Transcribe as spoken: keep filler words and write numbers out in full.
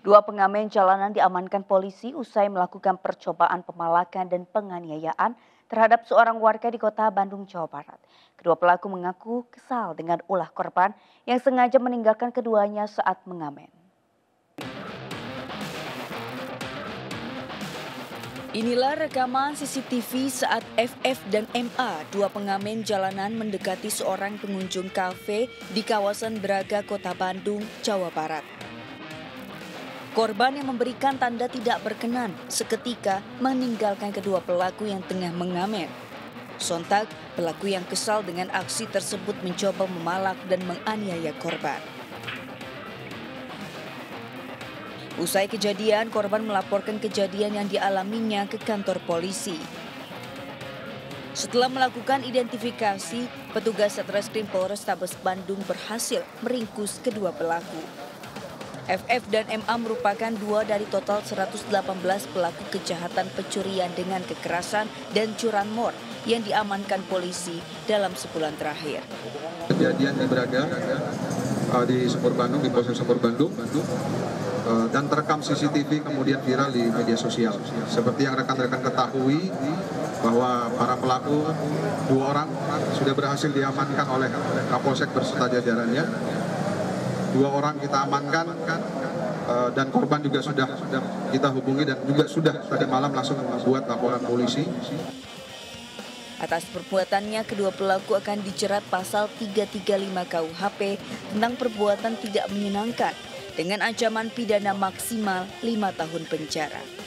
Dua pengamen jalanan diamankan polisi usai melakukan percobaan pemalakan dan penganiayaan terhadap seorang warga di kota Bandung, Jawa Barat. Kedua pelaku mengaku kesal dengan ulah korban yang sengaja meninggalkan keduanya saat mengamen. Inilah rekaman C C T V saat F F dan M A, dua pengamen jalanan, mendekati seorang pengunjung kafe di kawasan Braga, kota Bandung, Jawa Barat. Korban yang memberikan tanda tidak berkenan seketika meninggalkan kedua pelaku yang tengah mengamen. Sontak, pelaku yang kesal dengan aksi tersebut mencoba memalak dan menganiaya korban. Usai kejadian, korban melaporkan kejadian yang dialaminya ke kantor polisi. Setelah melakukan identifikasi, petugas Satreskrim Polrestabes Bandung berhasil meringkus kedua pelaku. F F dan M A merupakan dua dari total seratus delapan belas pelaku kejahatan pencurian dengan kekerasan dan curanmor yang diamankan polisi dalam sebulan terakhir. Kejadian di Braga, di Sumur Bandung, di Polsek Sumur Bandung, dan terekam C C T V kemudian viral di media sosial. Seperti yang rekan-rekan ketahui, bahwa para pelaku dua orang sudah berhasil diamankan oleh Kapolsek berserta jajarannya. Dua orang kita amankan dan korban juga sudah kita hubungi dan juga sudah tadi malam langsung membuat laporan polisi. Atas perbuatannya, kedua pelaku akan dijerat pasal tiga tiga lima K U H P tentang perbuatan tidak menyenangkan dengan ancaman pidana maksimal lima tahun penjara.